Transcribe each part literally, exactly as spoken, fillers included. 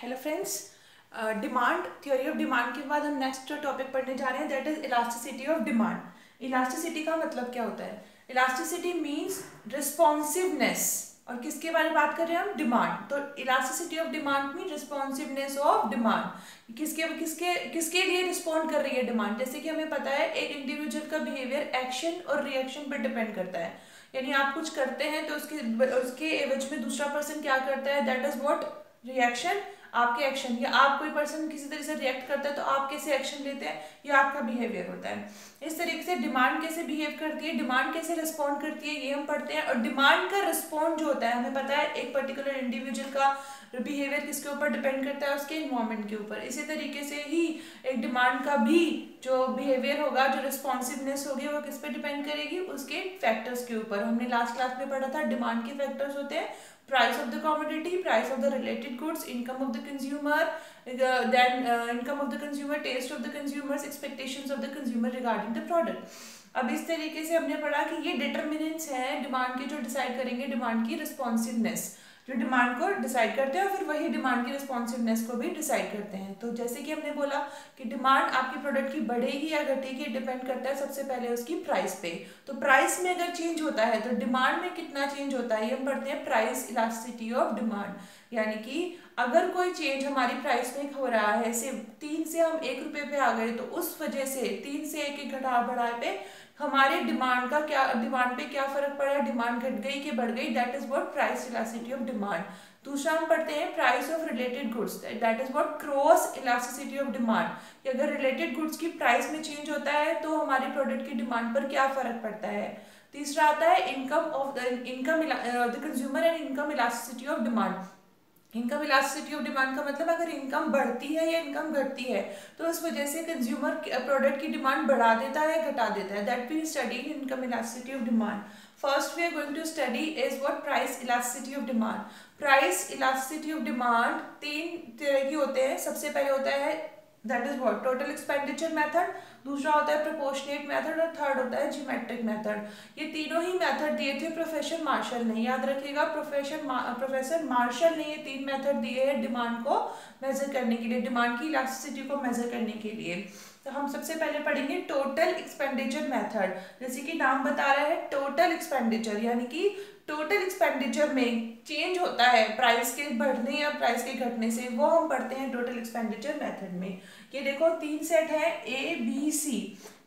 Hello friends, demand theory of demand के बाद हम नेक्स्ट टॉपिक पढ़ने जा रहे हैं, that is elasticity of demand. Elasticity का मतलब क्या होता है? Elasticity means responsiveness. और किसके बारे में बात कर रहे हैं हम? डिमांड। तो elasticity of demand mean responsiveness of demand. किसके किसके किसके लिए रिस्पॉन्ड कर रही है डिमांड? जैसे कि हमें पता है एक इंडिविजुअल का बिहेवियर एक्शन और रिएक्शन पर डिपेंड करता है, यानी आप कुछ करते हैं तो उसके उसके एवज में दूसरा पर्सन क्या करता है, दैट इज व्हाट रिएक्शन, आपके एक्शन। या आप कोई पर्सन किसी तरह से रिएक्ट करता है तो आप कैसे एक्शन लेते हैं, या आपका बिहेवियर होता है। इस तरीके से डिमांड कैसे बिहेव करती है, डिमांड कैसे रिस्पॉन्ड करती है, ये हम पढ़ते हैं। और डिमांड का रिस्पॉन्ड जो होता है, हमें पता है एक पर्टिकुलर इंडिविजुअल का बिहेवियर किसके ऊपर डिपेंड करता है, उसके इन्वायरमेंट के ऊपर। इसी तरीके से ही एक डिमांड का भी जो बिहेवियर होगा, जो रिस्पॉन्सिवनेस होगी, वो किस पे डिपेंड करेगी, उसके फैक्टर्स के ऊपर। हमने लास्ट क्लास में पढ़ा था डिमांड के फैक्टर्स होते हैं price of the commodity, price of the related goods, income of the consumer, then income of the consumer, taste of the consumers, expectations of the consumer regarding the product. अब इस तरीके से हमने पढ़ा कि ये डिटरमिनेंट्स हैं डिमांड के, जो डिसाइड करेंगे डिमांड की रिस्पॉन्सिवनेस, जो डिमांड को डिसाइड करते हैं, और फिर वही डिमांड की रिस्पॉन्सिवनेस को भी डिसाइड करते हैं। तो जैसे कि हमने बोला कि डिमांड आपकी प्रोडक्ट की बढ़ेगी या घटेगी डिपेंड करता है सबसे पहले उसकी प्राइस पे। तो प्राइस में अगर चेंज होता है तो डिमांड में कितना चेंज होता है, ये हम पढ़ते हैं प्राइस इलास्टिसिटी ऑफ डिमांड। यानी कि अगर कोई चेंज हमारी प्राइस में हो रहा है, सिर्फ तीन से हम एक रुपये पे आ गए, तो उस वजह से तीन से एक एक घटा बढ़ाए पे हमारे डिमांड का क्या, डिमांड पे क्या फर्क पड़ा, डिमांड घट गई कि बढ़ गई, that is what price elasticity of demand. दूसरा हम पढ़ते हैं price of related goods, that is what cross elasticity of demand. कि अगर रिलेटेड गुड्स की प्राइस में चेंज होता है तो हमारे प्रोडक्ट की डिमांड पर क्या फर्क पड़ता है। तीसरा आता है income of the income the consumer and income elasticity of demand. Income elasticity of demand का मतलब अगर इनकम बढ़ती है या इनकम घटती है तो उस वजह से कंज्यूमर प्रोडक्ट की डिमांड बढ़ा देता है या घटा देता है, that we study income elasticity of demand. First we are going to study is what price elasticity of demand. Price elasticity of demand तीन तरह की होते हैं। सबसे पहले होता है that is what total expenditure method, दूसरा होता है प्रोपोर्शनेट मेथड, और थर्ड होता है ज्योमेट्रिक मेथड। ये तीनों ही मेथड दिए थे प्रोफेसर मार्शल ने, याद रखिएगा प्रोफेसर प्रोफेसर मार्शल ने ये तीन मेथड दिए हैं डिमांड को मेजर करने के लिए, डिमांड की इलास्टिसिटी को मेजर करने के लिए। तो हम सबसे पहले पढ़ेंगे टोटल एक्सपेंडिचर मेथड। जैसे कि नाम बता रहा है टोटल एक्सपेंडिचर, यानी कि टोटल एक्सपेंडिचर में चेंज होता है प्राइस के बढ़ने या प्राइस के घटने से, वो हम पढ़ते हैं टोटल एक्सपेंडिचर मेथड में। ये देखो तीन सेट है ए बी सी।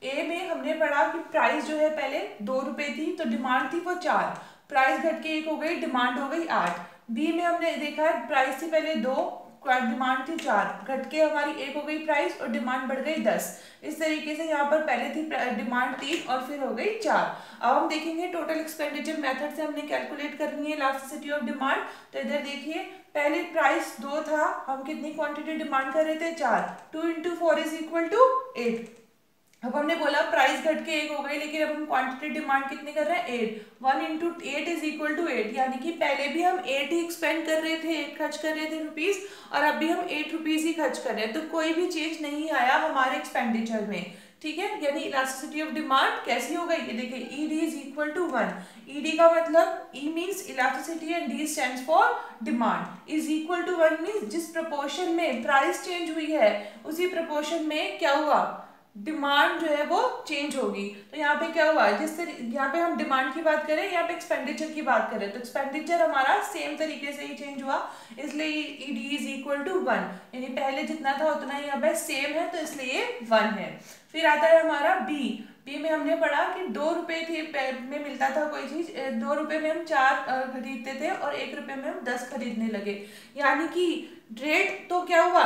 ए में हमने पढ़ा कि प्राइस जो है पहले दो रुपये थी तो डिमांड थी वो चार, प्राइस घट के एक हो गई, डिमांड हो गई आठ। बी में हमने देखा प्राइस थी पहले दो, डिमांड थी चार, घट के हमारी एक हो गई प्राइस और डिमांड बढ़ गई दस। इस तरीके से यहाँ पर पहले थी डिमांड तीन और फिर हो गई चार। अब हम देखेंगे टोटल एक्सपेंडिचर मेथड से हमने कैलकुलेट करनी है इलास्टिसिटी ऑफ डिमांड। तो इधर देखिए पहले प्राइस दो था, हम कितनी क्वांटिटी डिमांड कर रहे थे, चार, two into four is equal to eight. अब हमने बोला प्राइस घट के एक हो गई, लेकिन अब हम क्वांटिटी डिमांड कितनी कर रहे हैं, eight, one into eight is equal to eight. यानी कि पहले भी हम एट ही एक्सपेंड कर रहे थे, एट खर्च कर रहे थे रुपीज़, और अब भी हम एट रुपीज़ ही खर्च कर रहे हैं, तो कोई भी चेंज नहीं आया हमारे एक्सपेंडिचर में, ठीक है। यानी इलास्टिसिटी ऑफ डिमांड कैसी हो गई, ये देखिए E D is equal to one. E D का मतलब, E means elasticity and D stands for demand, is equal to one means जिस प्रपोर्शन में प्राइस चेंज हुई है उसी प्रपोर्शन में क्या हुआ, डिमांड जो है वो चेंज होगी। तो यहाँ पे क्या हुआ, जिससे यहाँ पे हम डिमांड की बात करें, यहाँ पे एक्सपेंडिचर की बात करें, तो एक्सपेंडिचर हमारा सेम तरीके से ही चेंज हुआ, इसलिए E D is equal to one, यानी पहले जितना था उतना ही अब सेम है, तो इसलिए वन है। फिर आता है हमारा बी। बी में हमने पढ़ा कि दो रुपये थे में मिलता था कोई चीज़, दो रुपये में हम चार खरीदते थे और एक रुपये में हम दस खरीदने लगे, यानी कि रेट तो क्या हुआ,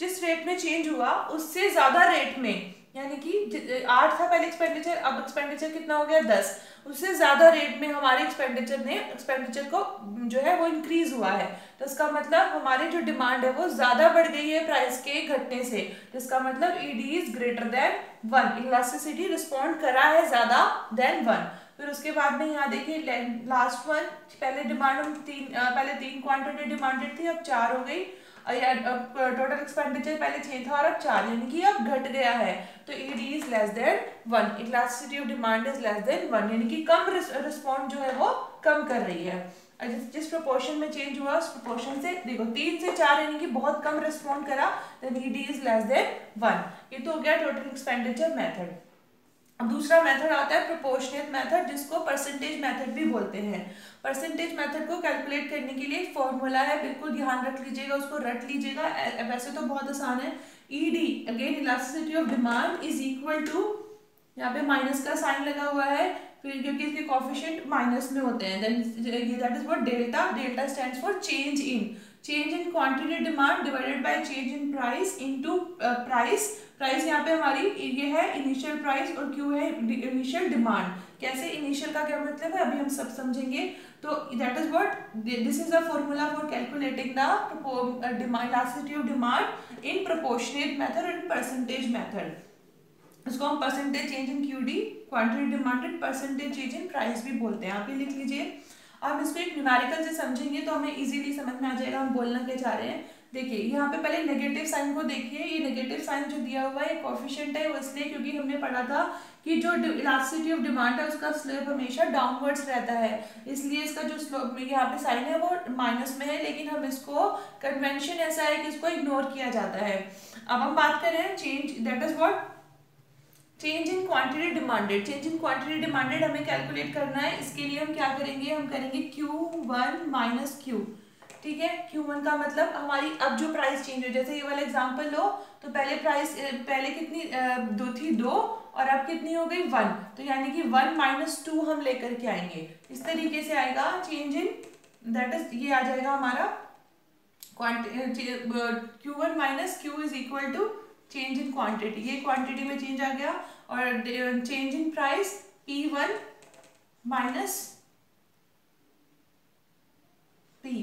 जिस रेट में चेंज हुआ उससे ज़्यादा रेट में, यानी कि आठ था पहले एक्सपेंडिचर, अब एक्सपेंडिचर कितना हो गया, दस, उससे ज़्यादा रेट में हमारे एक्सपेंडिचर ने एक्सपेंडिचर को जो है वो इंक्रीज हुआ है। तो इसका मतलब हमारी जो डिमांड है वो ज़्यादा बढ़ गई है प्राइस के घटने से, जिसका मतलब E D is greater than one, elasticity respond करा है ज़्यादा देन वन। फिर उसके बाद में यहाँ देखिए लास्ट वन, पहले डिमांड हम तीन पहले तीन क्वान्टिटी डिमांडेड थी, अब चार हो गई, अब टोटल एक्सपेंडिचर पहले छः था और अब चार, यानी कि अब घट गया है, तो it is less than one, elasticity of demand is less than one, यानी कि कम रिस्पॉन्ड जो है वो कम कर रही है। जिस जिस प्रोपोर्शन में चेंज हुआ उस प्रोपोर्शन से देखो तीन से चार यानी कि बहुत कम रिस्पॉन्ड करा, then E D is less than one. ये तो हो गया टोटल एक्सपेंडिचर मेथड। अब दूसरा मेथड आता है प्रोपोर्शनेट मेथड, जिसको परसेंटेज मेथड भी बोलते हैं। परसेंटेज मेथड को कैलकुलेट करने के लिए एक फॉर्मूला है, बिल्कुल ध्यान रख लीजिएगा, उसको रट लीजिएगा। वैसे तो बहुत आसान है, E D again elasticity of demand is equal to, यहाँ पे माइनस का साइन लगा हुआ है फिर क्योंकि इसके कोफिशिएंट माइनस में होते हैं, then that is what delta, delta stands for change in, change in quantity demand divided by change in price into price, price यहाँ पे हमारी ये है इनिशियल प्राइस और क्यू है इनिशियल डिमांड। कैसे इनिशियल का क्या मतलब है अभी हम सब समझेंगे। तो that is what, this is a formula for calculating the demand elasticity of demand in proportionate method and percentage method. इसको हम percentage change in Q D quantity demanded percentage change in price भी बोलते हैं, आप ये लिख लीजिए। अब इसको एक न्यूमेरिकल से समझेंगे तो हमें इजीली समझ में आ जाएगा हम बोलना क्या चाह रहे हैं। देखिए यहाँ पे पहले नेगेटिव साइन को देखिए, ये नेगेटिव साइन जो दिया हुआ है कोफिशिएंट है, वो इसलिए क्योंकि हमने पढ़ा था कि जो इलास्टिसिटी ऑफ डिमांड है उसका स्लोप हमेशा डाउनवर्ड्स रहता है, इसलिए इसका जो स्लोप यहाँ पे साइन है वो माइनस में है, लेकिन हम इसको कन्वेंशन ऐसा है कि इसको इग्नोर किया जाता है। अब हम बात करें change, that is what change in quantity demanded. Change in quantity demanded हमें कैलकुलेट करना है, इसके लिए हम क्या करेंगे, हम करेंगे Q वन माइनस Q, ठीक है। Q वन का मतलब हमारी अब जो प्राइस चेंज हो, जैसे ये वाला एग्जांपल लो तो पहले प्राइस पहले कितनी दो थी, दो, और अब कितनी हो गई वन, तो यानी कि वन माइनस टू हम लेकर के आएंगे। इस तरीके से आएगा चेंज इन, दैट इज ये आ जाएगा हमारा quantity Q one minus Q is equal to change in quantity, ये क्वांटिटी में चेंज आ गया, और change in price P one minus P,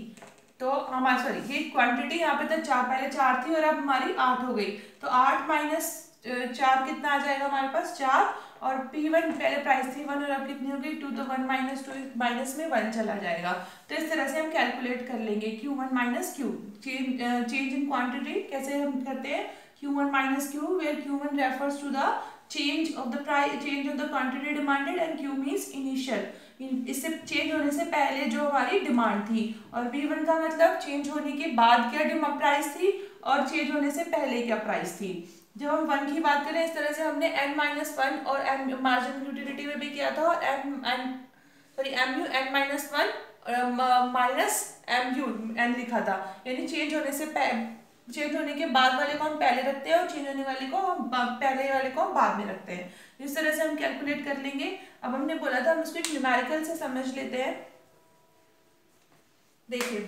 तो हमारी सॉरी ये क्वांटिटी यहाँ पे तो चार, पहले चार थी और अब हमारी आठ हो गई, तो आठ माइनस चार कितना आ जाएगा हमारे पास, चार, और पी वन पहले प्राइस थी वन और अब कितनी हो गई टू, तो वन माइनस टू माइनस में वन चला जाएगा। तो इस तरह से हम कैलकुलेट कर लेंगे Q one minus Q, change change in quantity कैसे हम करते हैं, Q one minus Q, where Q one refers to the change of the price, change of the quantity demanded, and Q means initial. इससे change होने से पहले जो हमारी डिमांड थी, और P one का मतलब चेंज होने के बाद क्या डिमांड प्राइस थी और चेंज होने से पहले क्या प्राइस थी। जब हम वन की बात करें, इस तरह से हमने n माइनस वन और m मार्जिनल यूटिलिटी में भी किया था, और m n sorry mu n minus one minus mu n लिखा था, यानी चेंज होने से पहले, चेंज होने के बाद वाले को हम पहले रखते हैं और चेंज होने वाले को हम पहले वाले को हम बाद में रखते हैं। इस तरह से हम कैलकुलेट कर लेंगे। अब हमने बोला था हम इसको एक न्यूमेरिकल से समझ लेते हैं। देखिए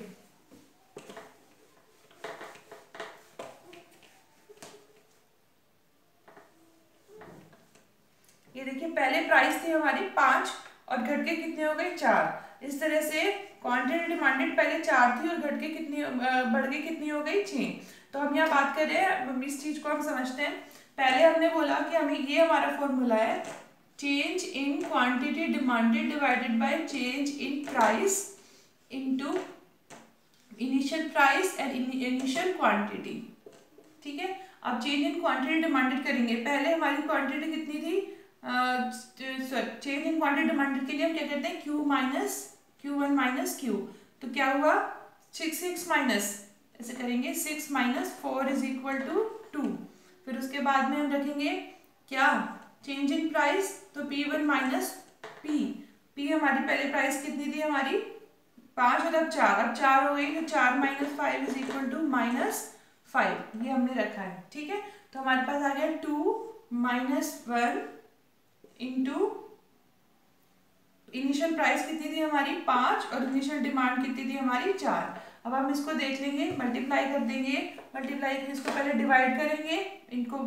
ये देखिए, पहले प्राइस थी हमारी पांच और घट के कितने हो गए चार, इस तरह से क्वांटिटी डिमांडेड पहले चार थी और घट के कितनी बढ़ के कितनी हो गई छः। तो हम यहाँ बात करें इस चीज़ को हम समझते हैं। पहले हमने बोला कि हमें ये हमारा फॉर्मूला है change in quantity demanded divided by change in price into initial price and initial quantity, ठीक है। अब चेंज इन क्वांटिटी डिमांडेड करेंगे, पहले हमारी क्वांटिटी कितनी थी, चेंज इन क्वांटिटी डिमांडेड के लिए हम क्या करते हैं Q minus Q one minus Q, तो क्या हुआ सिक्स, सिक्स माइनस ऐसे करेंगे, six minus four is equal to two. फिर उसके बाद में हम रखेंगे क्या चेंज इन प्राइस, तो P one minus P, P हमारी पहले प्राइस कितनी थी हमारी पाँच और अब चार, अब चार हो गई तो चार minus five is equal to minus five, ये हमने रखा है, ठीक है। तो हमारे पास आ गया two minus one into initial price कितनी थी हमारी पाँच और इनिशियल डिमांड कितनी थी हमारी चार। अब हम इसको देख लेंगे, मल्टीप्लाई कर देंगे, मल्टीप्लाई कर इसको पहले डिवाइड करेंगे, इनको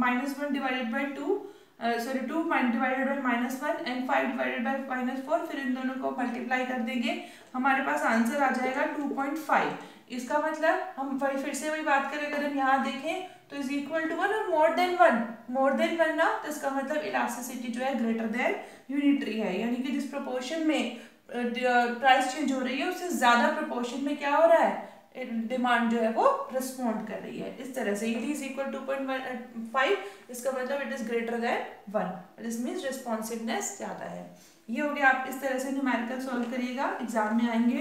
minus one divided by two sorry two divided by minus one and five divided by minus four, फिर इन दोनों को मल्टीप्लाई कर देंगे, हमारे पास आंसर आ जाएगा टू पॉइंट फाइव। इसका मतलब हम वही फिर से वही बात करें, अगर हम यहाँ देखें तो इज इक्वल टू वन और more than one, more than one ना, तो इसका मतलब इलास्टिसिटी जो है ग्रेटर देन यूनिटरी है, यानी कि जिस प्रोपोर्शन में प्राइस चेंज हो रही है उससे ज़्यादा प्रोपोर्शन में क्या हो रहा है डिमांड जो है वो रिस्पॉन्ड कर रही है। इस तरह से it is equal to point five, इसका मतलब it is greater than one, this means responsiveness ज़्यादा है। ये हो गया। आप इस तरह से न्यूमेरिकल सॉल्व करिएगा, एग्जाम में आएंगे।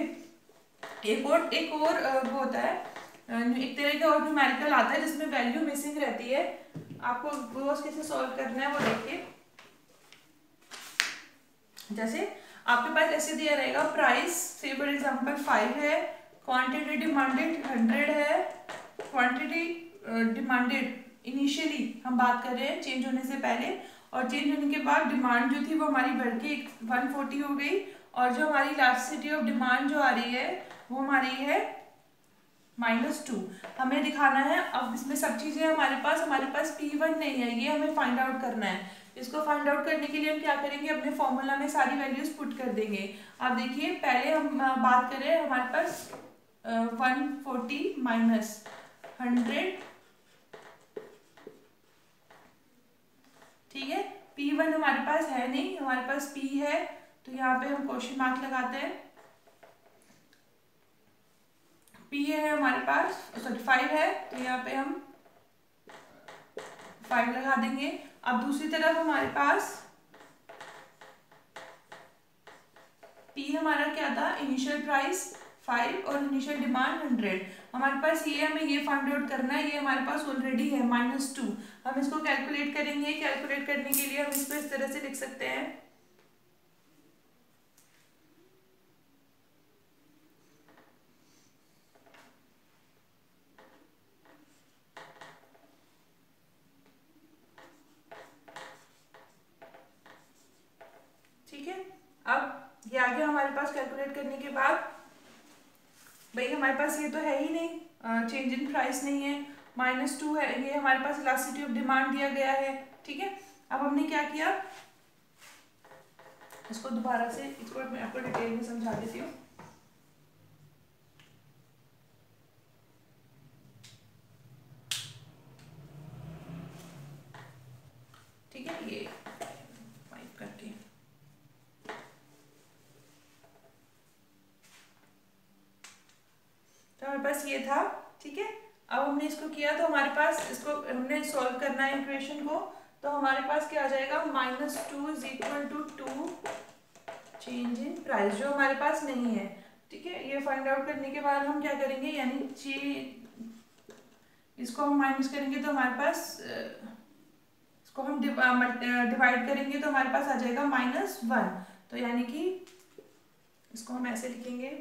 एक और एक और वो होता है, एक तरह का और न्यूमेरिकल आता है जिसमें वैल्यू मिसिंग रहती है, आपको वो कैसे सॉल्व करना है वो देखिए। जैसे आपके पास ऐसे दिया रहेगा प्राइस, फॉर एग्जांपल फाइव है, क्वांटिटी डिमांडेड हंड्रेड है, क्वांटिटी डिमांडेड इनिशियली हम बात कर रहे हैं चेंज होने से पहले, और चेंज होने के बाद डिमांड जो थी वो हमारी बढ़ के वन फोर्टी हो गई, और जो हमारी इलास्टिसिटी ऑफ डिमांड जो आ रही है वो हमारी है माइनस टू। हमें दिखाना है, अब इसमें सब चीज़ें हमारे पास हमारे पास पी वन नहीं है, ये हमें फाइंड आउट करना है। इसको फाइंड आउट करने के लिए हम क्या करेंगे, अपने फॉर्मूला में सारी वैल्यूज पुट कर देंगे। आप देखिए पहले हम बात करें, हमारे पास वन फोर्टी माइनस हंड्रेड, ठीक है, पी वन हमारे पास है नहीं, हमारे पास पी है तो यहाँ पे हम क्वेश्चन मार्क लगाते हैं। पी है हमारे पास, सॉरी फाइव है, तो यहाँ पे हम फाइव लगा देंगे। अब दूसरी तरफ हमारे पास पी हमारा क्या था, इनिशियल प्राइस फाइव और इनिशियल डिमांड हंड्रेड, हमारे पास ये, हमें ये फाइंड आउट करना है, ये हमारे पास ऑलरेडी है माइनस टू। हम इसको कैलकुलेट करेंगे, कैलकुलेट करने के लिए हम इसको इस तरह से लिख सकते हैं, ठीक है। अब ये आगे हमारे पास कैलकुलेट करने के बाद भाई हमारे पास ये तो है ही नहीं, चेंज इन प्राइस नहीं है, माइनस टू है, ये हमारे पास इलास्टिसिटी ऑफ डिमांड दिया गया है, ठीक है। अब हमने क्या किया, इसको दोबारा से इसको मैं आपको डिटेल में समझा देती हूँ। ठीक है, ये हमारे पास ये था, ठीक है। अब हमने इसको किया तो हमारे पास इसको हमने सॉल्व करना है इक्वेशन को, तो हमारे पास क्या आ जाएगा, minus two is equal to two change in price, जो हमारे पास नहीं है, ठीक है। ये फाइंड आउट करने के बाद हम क्या करेंगे, यानी ची इसको हम माइनस करेंगे तो हमारे पास इसको हम डिवाइड करेंगे तो हमारे पास आ जाएगा माइनस वन, तो यानी कि इसको हम ऐसे लिखेंगे,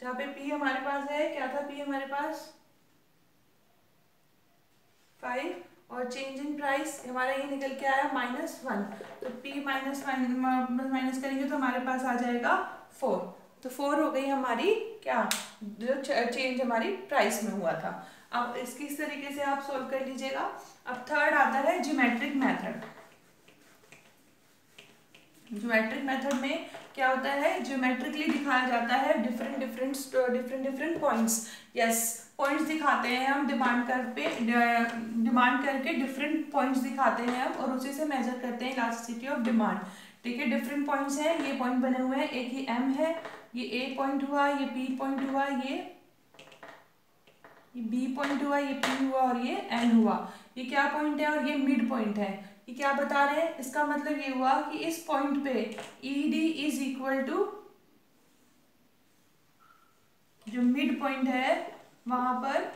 जहाँ पे P हमारे पास है, क्या था P हमारे पास फाइव, और चेंज इन प्राइस हमारा ये निकल के आया माइनस वन, तो P माइनस माइनस करेंगे तो हमारे पास आ जाएगा फोर, तो फोर हो गई हमारी क्या, जो चेंज हमारी प्राइस में हुआ था। अब इसकी इस तरीके से आप सॉल्व कर लीजिएगा। अब थर्ड आता है ज्योमेट्रिक मेथड। ज्योमेट्रिक मेथड में क्या होता है, ज्योमेट्रिकली दिखाया जाता है different different different different points, yes points दिखाते हैं हम डिमांड कर्व पे, डिमांड कर्व के डिफरेंट पॉइंट्स दिखाते हैं हम, और उसी से मेजर करते हैं इलास्टिसिटी ऑफ डिमांड, ठीक है। डिफरेंट पॉइंट्स हैं, ये पॉइंट बने हुए हैं, एक ही एम है, ये ए पॉइंट हुआ, ये पी पॉइंट हुआ, ये बी पॉइंट हुआ, ये पी हुआ, और ये एन हुआ। ये क्या पॉइंट है और ये मिड पॉइंट है। ये क्या बता रहे हैं, इसका मतलब ये हुआ कि इस पॉइंट पे E D is equal to जो मिड पॉइंट है वहां पर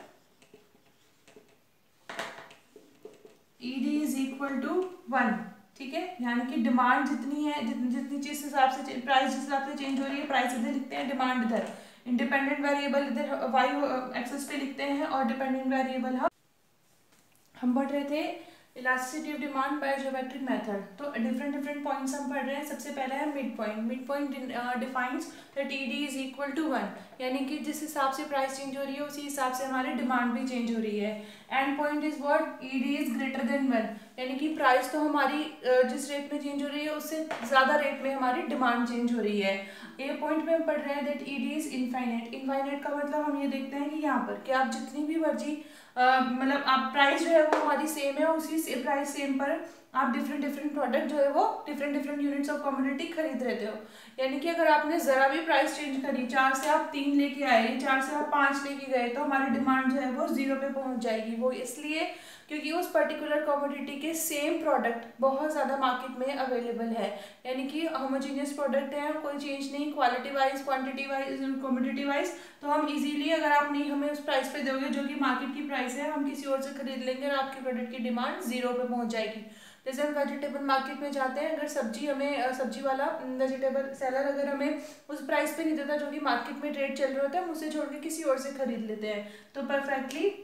E D is equal to one, ठीक है। यानी कि डिमांड जितनी है, जितनी जितनी चीज हिसाब से प्राइस जिस हिसाब से चेंज हो रही है, प्राइस इधर लिखते हैं, डिमांड इधर, इंडिपेंडेंट वेरिएबल इधर वाई एक्सेस पे लिखते हैं, और डिपेंडेंट वेरिएबल हम हम पढ़ रहे थे elasticity of demand by geometric method. तो डिफरेंट डिफरेंट पॉइंट्स हम पढ़ रहे हैं। सबसे पहला है mid point. Mid point defines that E D is equal to one, यानी कि जिस हिसाब से प्राइस चेंज हो रही है उसी हिसाब से हमारी डिमांड भी चेंज हो रही है। And point is what, E D is greater than one, यानी कि प्राइस तो हमारी जिस रेट में चेंज हो रही है उससे ज़्यादा रेट में हमारी डिमांड चेंज हो रही है। ए पॉइंट में हम पढ़ रहे हैं that E D is infinite. Infinite का मतलब हम ये देखते हैं कि यहाँ पर कि आप जितनी भी मर्जी Uh, मतलब आप प्राइस जो है वो हमारी सेम है, उसी से प्राइस सेम पर आप डिफरेंट डिफरेंट प्रोडक्ट जो है वो different different units of community खरीद रहते हो। यानी कि अगर आपने ज़रा भी प्राइस चेंज करी, चार से आप तीन लेके आए, चार से आप पाँच लेके गए, तो हमारी डिमांड जो है वो जीरो पे पहुंच जाएगी। वो इसलिए क्योंकि उस पर्टिकुलर कम्युनिटी के सेम प्रोडक्ट बहुत ज़्यादा मार्केट में अवेलेबल है, यानी कि होमोजीनियस प्रोडक्ट है, कोई चेंज नहीं quality wise, quantity wise, community wise. तो हम इजीली, अगर आप नहीं हमें उस प्राइस पे दोगे जो कि मार्केट की प्राइस है, हम किसी और से खरीद लेंगे और आपके प्रोडक्ट की डिमांड जीरो पे पहुंच जाएगी। जैसे हम वेजिटेबल मार्केट में जाते हैं, अगर सब्जी हमें सब्जी वाला वेजिटेबल सेलर अगर हमें उस प्राइस पे नहीं देता जो कि मार्केट में रेट चल रहा होता है, हम उसे छोड़ के किसी और से खरीद लेते हैं। तो परफेक्टली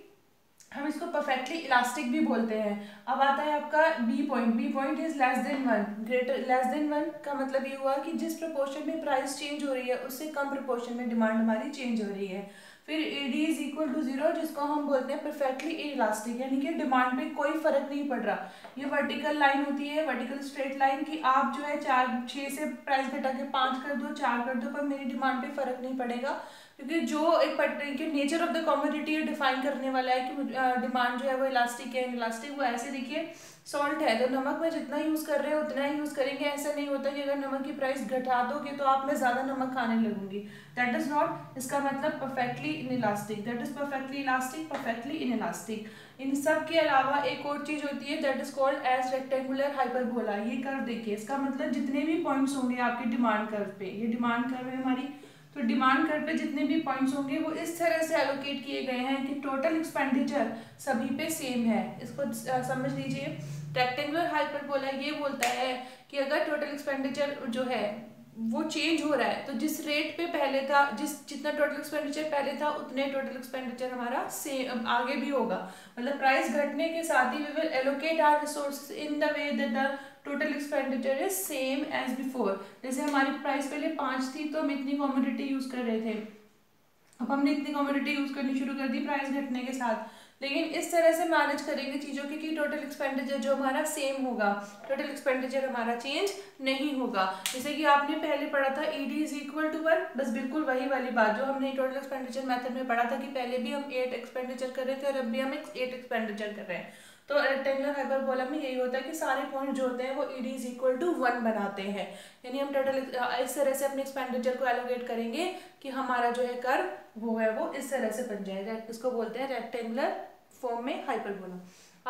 हम इसको परफेक्टली इलास्टिक भी बोलते हैं। अब आता है आपका B point. B point is less than one. Greater less than one का मतलब ये हुआ कि जिस प्रपोर्शन में प्राइस चेंज हो रही है उससे कम प्रपोर्शन में डिमांड हमारी चेंज हो रही है। फिर D is equal to zero, जिसको हम बोलते हैं परफेक्टली इलास्टिक, यानी कि डिमांड पे कोई फर्क नहीं पड़ रहा। ये वर्टिकल लाइन होती है, वर्टिकल स्ट्रेट लाइन, कि आप जो है चार छः से प्राइस घटा के पाँच कर दो, चार कर दो, पर मेरी डिमांड पे फर्क नहीं पड़ेगा, क्योंकि जो एक particular nature of the commodity define करने वाला है कि डिमांड जो है वो इलास्टिक है। इलास्टिक वो ऐसे, देखिए सॉल्ट है तो नमक में जितना यूज़ कर रहे हैं उतना ही यूज़ करेंगे। ऐसा नहीं होता कि अगर नमक की प्राइस घटा दोगे तो आप में ज़्यादा नमक खाने लगूंगी। दैट इज़ नॉट, इसका मतलब perfectly inelastic, that is perfectly elastic, perfectly inelastic. इन सब के अलावा एक और चीज़ होती है that is called as rectangular hyperbola. ये कर्व देखिए, इसका मतलब जितने भी पॉइंट्स होंगे आपकी डिमांड कर्व पे, ये डिमांड कर्व है हमारी, तो डिमांड कर्व पे जितने भी पॉइंट्स होंगे वो इस तरह से एलोकेट किए गए हैं कि टोटल एक्सपेंडिचर सभी पे सेम है। इसको समझ लीजिए। रेक्टेंगुलर हाइपरबोला ये बोलता है कि अगर टोटल एक्सपेंडिचर जो है वो चेंज हो रहा है तो जिस रेट पे पहले था, जिस जितना टोटल एक्सपेंडिचर पहले था उतने टोटल एक्सपेंडिचर हमारा सेम आगे भी होगा। मतलब प्राइस घटने के साथ ही we will allocate our resource in the way that the total expenditure is same as before. जैसे हमारी प्राइस पहले पाँच थी तो हम इतनी कमोडिटी यूज़ कर रहे थे, अब हमने इतनी कमोडिटी यूज़ करनी शुरू कर दी प्राइस घटने के साथ। लेकिन इस तरह से मैनेज करेंगे चीज़ों की कि टोटल एक्सपेंडिचर जो हमारा सेम होगा, टोटल एक्सपेंडिचर हमारा चेंज नहीं होगा। जैसे कि आपने पहले पढ़ा था E D is equal to one, बस बिल्कुल वही वाली बात जो हमने टोटल एक्सपेंडिचर मेथड में पढ़ा था कि पहले भी हम एट एक्सपेंडिचर कर रहे थे और अब भी हम एट एक्सपेंडिचर कर रहे हैं। तो रेक्टेंगुलर हाइपरबोला में यही होता है कि सारे पॉइंट जो होते हैं वो E D is equal to one बनाते हैं, यानी हम टोटल इस तरह से अपने एक्सपेंडिचर को एलोकेट करेंगे कि हमारा जो है कर्व वो है वो इस तरह से बन जाएगा। इसको बोलते हैं रेक्टेंगुलर फॉर्म में हाइपरबोला।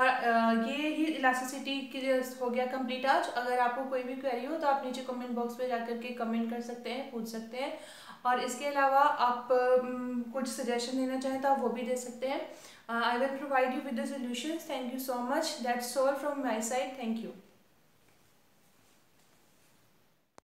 और ये ही इलास्टिसिटी के हो गया कंप्लीट आज। अगर आपको कोई भी क्वेरी हो तो आप नीचे कमेंट बॉक्स में जाकर के कमेंट कर सकते हैं, पूछ सकते हैं। और इसके अलावा आप कुछ सजेशन देना चाहें तो आप वो भी दे सकते हैं। Uh, I will provide you with the solutions. Thank you so much. That's all from my side. Thank you.